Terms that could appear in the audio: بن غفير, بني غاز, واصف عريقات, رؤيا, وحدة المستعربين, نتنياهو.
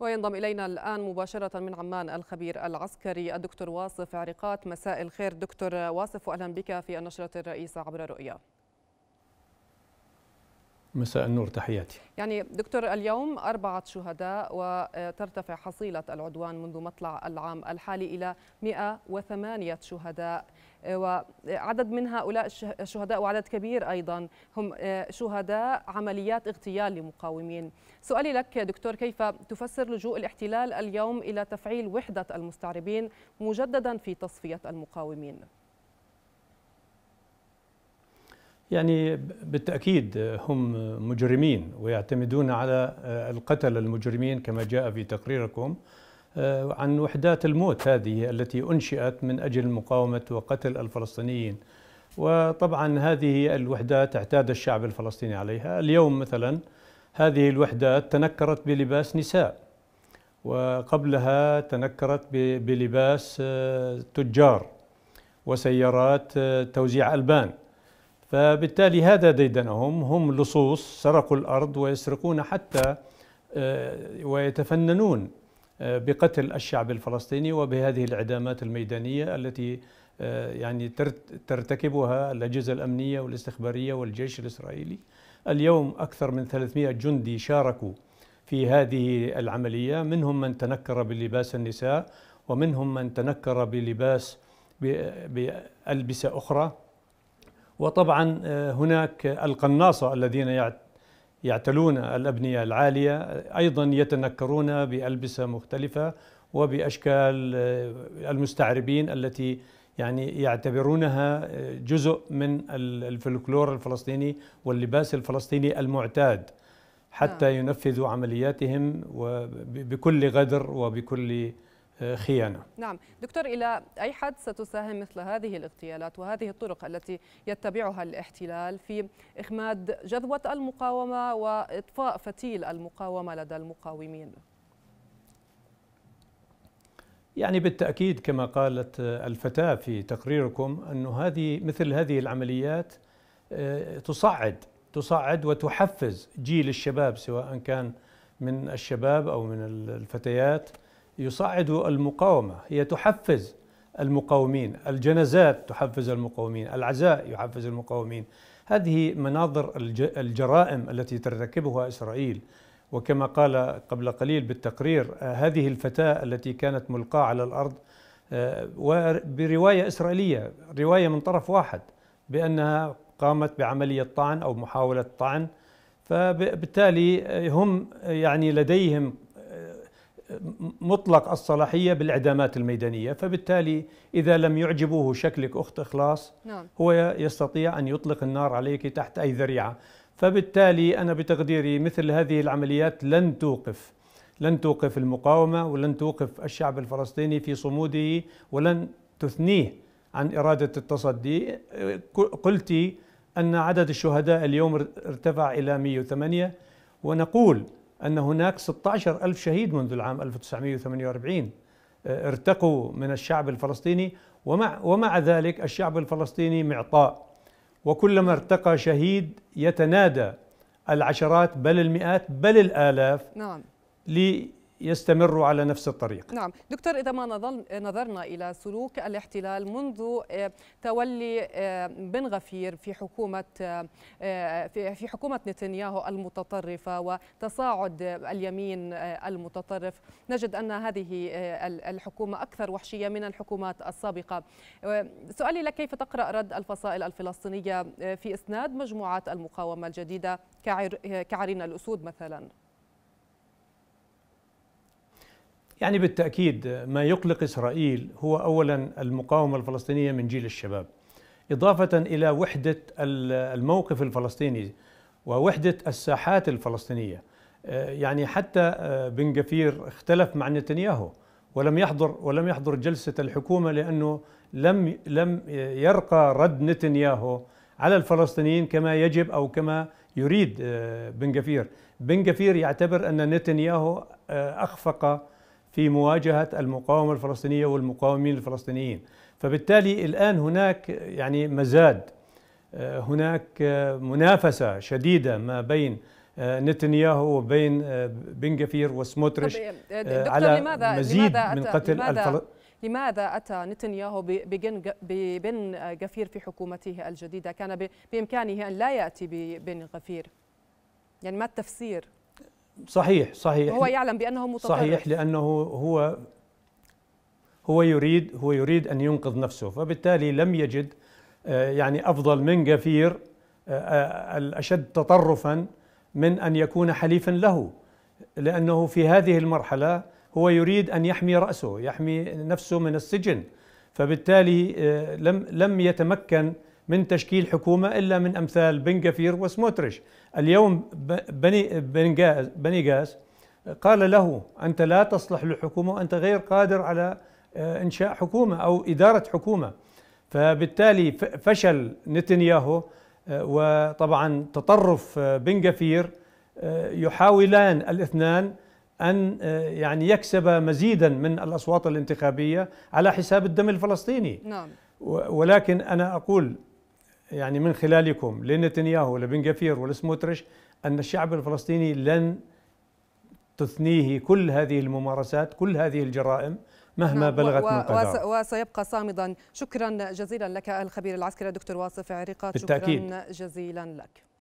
وينضم إلينا الآن مباشرة من عمان الخبير العسكري الدكتور واصف عريقات. مساء الخير دكتور واصف، وأهلا بك في النشرة الرئيسة عبر رؤيا. مساء النور، تحياتي. يعني دكتور، اليوم 4 شهداء وترتفع حصيلة العدوان منذ مطلع العام الحالي إلى 108 شهداء، وعدد من هؤلاء الشهداء وعدد كبير أيضا هم شهداء عمليات اغتيال لمقاومين. سؤالي لك دكتور، كيف تفسر لجوء الاحتلال اليوم إلى تفعيل وحدة المستعربين مجددا في تصفية المقاومين؟ يعني بالتأكيد هم مجرمين ويعتمدون على القتل المجرمين كما جاء في تقريركم عن وحدات الموت هذه التي أنشئت من أجل مقاومة وقتل الفلسطينيين، وطبعا هذه الوحدات اعتاد الشعب الفلسطيني عليها. اليوم مثلا هذه الوحدات تنكرت بلباس نساء، وقبلها تنكرت بلباس تجار وسيارات توزيع ألبان، فبالتالي هذا ديدنهم. هم لصوص سرقوا الأرض ويسرقون حتى ويتفننون بقتل الشعب الفلسطيني وبهذه الإعدامات الميدانية التي يعني ترتكبها الأجهزة الأمنية والاستخبارية والجيش الإسرائيلي. اليوم أكثر من 300 جندي شاركوا في هذه العملية، منهم من تنكر بلباس النساء، ومنهم من تنكر بلباس بألبسة أخرى، وطبعا هناك القناصة الذين يعتلون الأبنية العالية أيضا يتنكرون بألبسة مختلفة وبأشكال المستعربين التي يعني يعتبرونها جزء من الفلكلور الفلسطيني واللباس الفلسطيني المعتاد حتى ينفذوا عملياتهم بكل غدر وبكل خيانة. نعم دكتور، إلى أي حد ستساهم مثل هذه الاغتيالات وهذه الطرق التي يتبعها الاحتلال في إخماد جذوة المقاومة وإطفاء فتيل المقاومة لدى المقاومين؟ يعني بالتأكيد كما قالت الفتاة في تقريركم أن مثل هذه العمليات تصعد وتحفز جيل الشباب، سواء كان من الشباب أو من الفتيات، يصعد المقاومة. هي تحفز المقاومين، الجنازات تحفز المقاومين، العزاء يحفز المقاومين. هذه مناظر الجرائم التي ترتكبها إسرائيل. وكما قال قبل قليل بالتقرير هذه الفتاة التي كانت ملقاة على الأرض وبرواية إسرائيلية، رواية من طرف واحد بأنها قامت بعملية طعن أو محاولة طعن، فبالتالي هم يعني لديهم مطلق الصلاحية بالإعدامات الميدانية. فبالتالي إذا لم يعجبوه شكلك أخت إخلاص، هو يستطيع أن يطلق النار عليك تحت أي ذريعة. فبالتالي أنا بتقديري مثل هذه العمليات لن توقف المقاومة، ولن توقف الشعب الفلسطيني في صموده، ولن تثنيه عن إرادة التصدي. قلتي أن عدد الشهداء اليوم ارتفع إلى 108، ونقول أن هناك 16 ألف شهيد منذ العام 1948 ارتقوا من الشعب الفلسطيني، ومع ذلك الشعب الفلسطيني معطاء، وكلما ارتقى شهيد يتنادى العشرات بل المئات بل الآلاف ليستمروا على نفس الطريق. نعم دكتور، إذا ما نظرنا إلى سلوك الاحتلال منذ تولي بن غفير في حكومة نتنياهو المتطرفة وتصاعد اليمين المتطرف، نجد أن هذه الحكومة أكثر وحشية من الحكومات السابقة. سؤالي لك، كيف تقرأ رد الفصائل الفلسطينية في إسناد مجموعات المقاومة الجديدة كعرين الأسود مثلا؟ يعني بالتأكيد ما يقلق إسرائيل هو أولا المقاومة الفلسطينية من جيل الشباب، إضافة إلى وحدة الموقف الفلسطيني ووحدة الساحات الفلسطينية. يعني حتى بن غفير اختلف مع نتنياهو ولم يحضر جلسة الحكومة، لأنه لم يرقى رد نتنياهو على الفلسطينيين كما يجب أو كما يريد بن غفير. بن غفير يعتبر أن نتنياهو أخفق في مواجهة المقاومة الفلسطينية والمقاومين الفلسطينيين. فبالتالي الآن هناك يعني مزاد، هناك منافسة شديدة ما بين نتنياهو وبين بن غفير وسموتريش على مزيد من قتل الفلسطينيين. لماذا أتى نتنياهو ببن غفير في حكومته الجديدة؟ كان بإمكانه أن لا يأتي ببن غفير، يعني ما التفسير؟ صحيح هو يعلم بأنه متطرف. صحيح، لأنه هو يريد أن ينقذ نفسه، فبالتالي لم يجد يعني أفضل من غفير الأشد تطرفا من أن يكون حليفا له، لأنه في هذه المرحلة هو يريد أن يحمي رأسه، يحمي نفسه من السجن، فبالتالي لم يتمكن من تشكيل حكومة إلا من أمثال بن غفير وسموتريش. اليوم بني غاز قال له: أنت لا تصلح للحكومة، وأنت غير قادر على إنشاء حكومة أو إدارة حكومة. فبالتالي فشل نتنياهو، وطبعا تطرف بن غفير. يحاولان الاثنان أن يعني يكسب مزيدا من الأصوات الانتخابية على حساب الدم الفلسطيني. نعم. ولكن أنا أقول يعني من خلالكم لنتنياهو ولبن غفير ولسموتريش أن الشعب الفلسطيني لن تثنيه كل هذه الممارسات، كل هذه الجرائم مهما بلغت من قدر، وسيبقى صامدا. شكرا جزيلا لك الخبير العسكري الدكتور واصف عريقات. بالتأكيد. شكرا جزيلا لك.